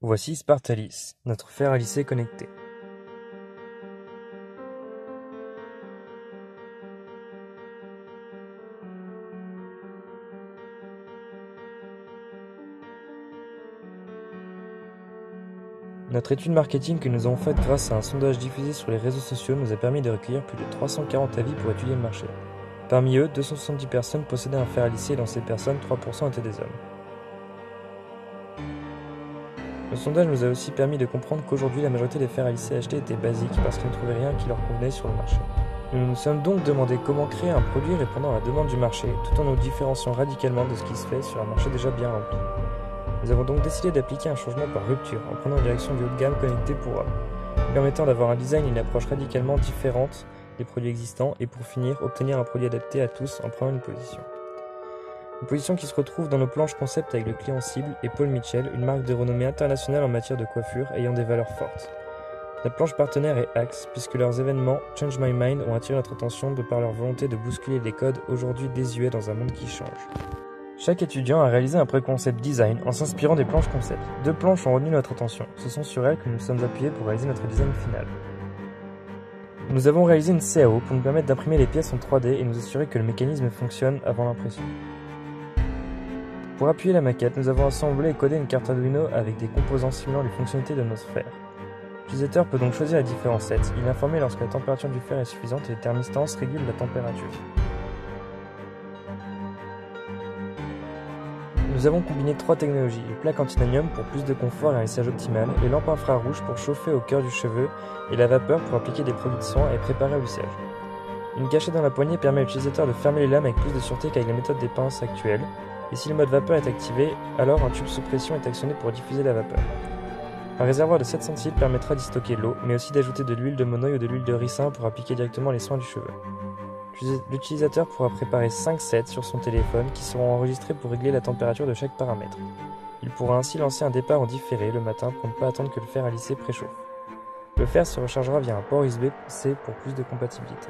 Voici Spartalis, notre fer à lisser connecté. Notre étude marketing que nous avons faite grâce à un sondage diffusé sur les réseaux sociaux nous a permis de recueillir plus de 340 avis pour étudier le marché. Parmi eux, 270 personnes possédaient un fer à lisser et dans ces personnes, 3% étaient des hommes. Le sondage nous a aussi permis de comprendre qu'aujourd'hui la majorité des fers à lisser achetés étaient basiques parce qu'ils ne trouvaient rien qui leur convenait sur le marché. Nous nous sommes donc demandé comment créer un produit répondant à la demande du marché tout en nous différenciant radicalement de ce qui se fait sur un marché déjà bien rempli. Nous avons donc décidé d'appliquer un changement par rupture en prenant la direction du haut de gamme connecté pour hommes, permettant d'avoir un design et une approche radicalement différente des produits existants et pour finir, obtenir un produit adapté à tous en prenant une position. Une position qui se retrouve dans nos planches concept avec le client cible et Paul Mitchell, une marque de renommée internationale en matière de coiffure ayant des valeurs fortes. Notre planche partenaire est Axe, puisque leurs événements Change My Mind ont attiré notre attention de par leur volonté de bousculer les codes aujourd'hui désuets dans un monde qui change. Chaque étudiant a réalisé un pré-concept design en s'inspirant des planches concept. Deux planches ont retenu notre attention, ce sont sur elles que nous nous sommes appuyés pour réaliser notre design final. Nous avons réalisé une CAO pour nous permettre d'imprimer les pièces en 3D et nous assurer que le mécanisme fonctionne avant l'impression. Pour appuyer la maquette, nous avons assemblé et codé une carte Arduino avec des composants simulant les fonctionnalités de notre fer. L'utilisateur peut donc choisir les différents sets, il est informé lorsque la température du fer est suffisante et les thermistance régulent la température. Nous avons combiné trois technologies, une plaque en titanium pour plus de confort et un lissage optimal, les lampes infrarouges pour chauffer au cœur du cheveu et la vapeur pour appliquer des produits de soins et préparer au lissage. Une gâchette dans la poignée permet à l'utilisateur de fermer les lames avec plus de sûreté qu'avec les méthodes des pinces actuelles. Et si le mode vapeur est activé, alors un tube sous pression est actionné pour diffuser la vapeur. Un réservoir de 700 cl permettra d'y stocker l'eau, mais aussi d'ajouter de l'huile de monoï ou de l'huile de ricin pour appliquer directement les soins du cheveu. L'utilisateur pourra préparer 5 sets sur son téléphone qui seront enregistrés pour régler la température de chaque paramètre. Il pourra ainsi lancer un départ en différé le matin pour ne pas attendre que le fer à lisser préchauffe. Le fer se rechargera via un port USB-C pour plus de compatibilité.